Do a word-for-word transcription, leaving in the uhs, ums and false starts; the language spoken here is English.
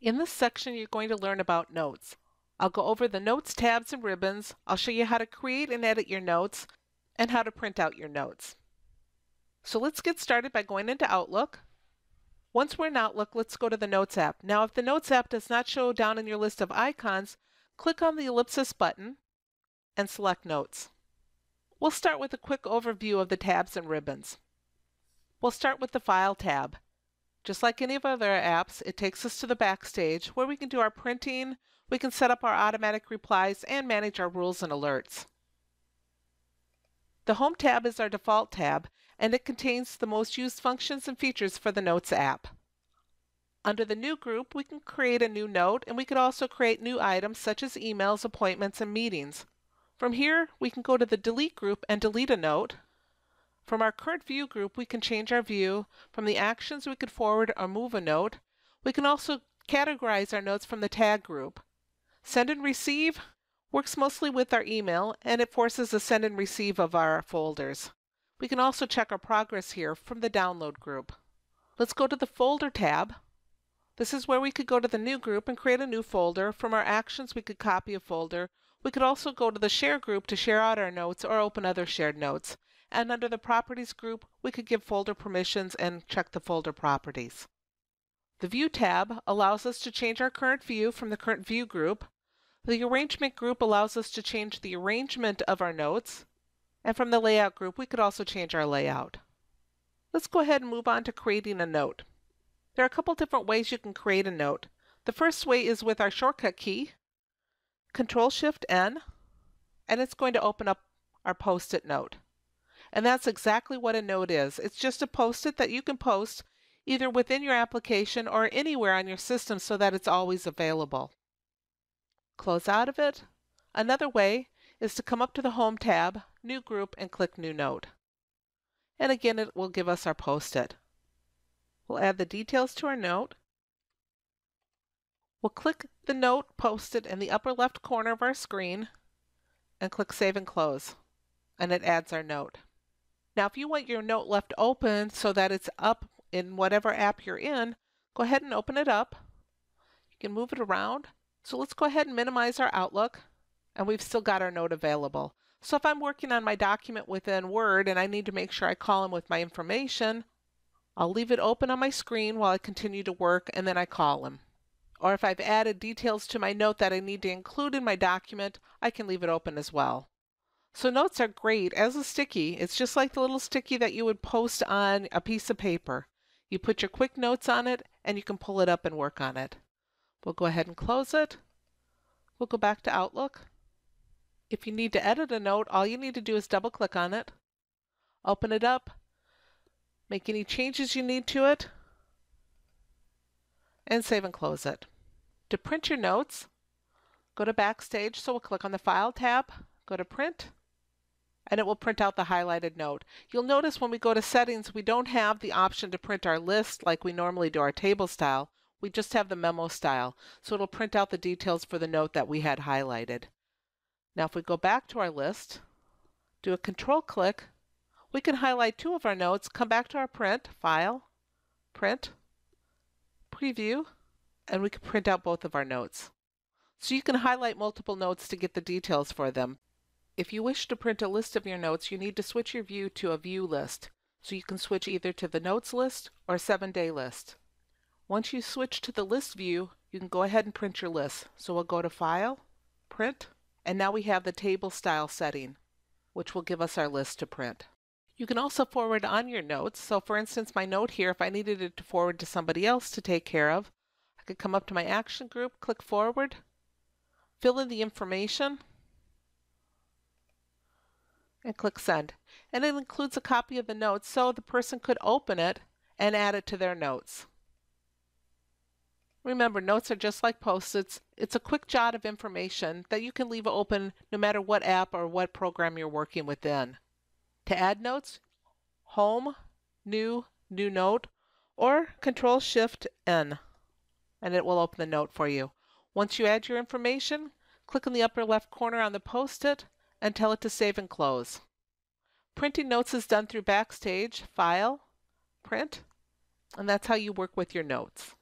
In this section, you're going to learn about notes. I'll go over the notes, tabs, and ribbons. I'll show you how to create and edit your notes and how to print out your notes. So let's get started by going into Outlook. Once we're in Outlook, let's go to the Notes app. Now, if the Notes app does not show down in your list of icons, click on the ellipsis button and select Notes. We'll start with a quick overview of the tabs and ribbons. We'll start with the File tab. Just like any of our other apps, it takes us to the Backstage, where we can do our printing, we can set up our automatic replies, and manage our rules and alerts. The Home tab is our default tab, and it contains the most used functions and features for the Notes app. Under the New group, we can create a new note, and we can also create new items such as emails, appointments, and meetings. From here, we can go to the Delete group and delete a note. From our current view group, we can change our view. From the actions, we could forward or move a note. We can also categorize our notes from the tag group. Send and receive works mostly with our email, and it forces the send and receive of our folders. We can also check our progress here from the download group. Let's go to the Folder tab. This is where we could go to the New group and create a new folder. From our actions, we could copy a folder. We could also go to the Share group to share out our notes or open other shared notes. And under the Properties group, we could give folder permissions and check the folder properties. The View tab allows us to change our current view from the current view group. The Arrangement group allows us to change the arrangement of our notes. And from the Layout group, we could also change our layout. Let's go ahead and move on to creating a note. There are a couple different ways you can create a note. The first way is with our shortcut key, control shift N, and it's going to open up our Post-it note. And that's exactly what a note is. It's just a Post-it that you can post either within your application or anywhere on your system so that it's always available. Close out of it. Another way is to come up to the Home tab, New group, and click New Note. And again, it will give us our Post-it. We'll add the details to our note. We'll click the note Post-it in the upper left corner of our screen and click Save and Close, and it adds our note. Now, if you want your note left open so that it's up in whatever app you're in, go ahead and open it up. You can move it around. So let's go ahead and minimize our Outlook, and we've still got our note available. So if I'm working on my document within Word and I need to make sure I call in with my information, I'll leave it open on my screen while I continue to work, and then I call him. Or if I've added details to my note that I need to include in my document, I can leave it open as well. So notes are great as a sticky. It's just like the little sticky that you would post on a piece of paper. You put your quick notes on it, and you can pull it up and work on it. We'll go ahead and close it. We'll go back to Outlook. If you need to edit a note, all you need to do is double-click on it, open it up, make any changes you need to it, and save and close it. To print your notes, go to Backstage, so we'll click on the File tab, go to Print, and it will print out the highlighted note. You'll notice when we go to Settings, we don't have the option to print our list like we normally do our table style. We just have the memo style, so it'll print out the details for the note that we had highlighted. Now, if we go back to our list, do a control click, we can highlight two of our notes, come back to our Print, File, Print, Preview, and we can print out both of our notes. So you can highlight multiple notes to get the details for them. If you wish to print a list of your notes, you need to switch your view to a view list. So you can switch either to the notes list or seven-day list. Once you switch to the list view, you can go ahead and print your list. So we'll go to File, Print, and now we have the table style setting, which will give us our list to print. You can also forward on your notes. So for instance, my note here, if I needed it to forward to somebody else to take care of, I could come up to my action group, click Forward, fill in the information, and click Send. And it includes a copy of the notes, so the person could open it and add it to their notes. Remember, notes are just like Post-its. It's a quick jot of information that you can leave open no matter what app or what program you're working within. To add notes, Home, New, New Note, or control shift N, and it will open the note for you. Once you add your information, click in the upper left corner on the Post-it, and tell it to save and close. Printing notes is done through Backstage, File, Print, and that's how you work with your notes.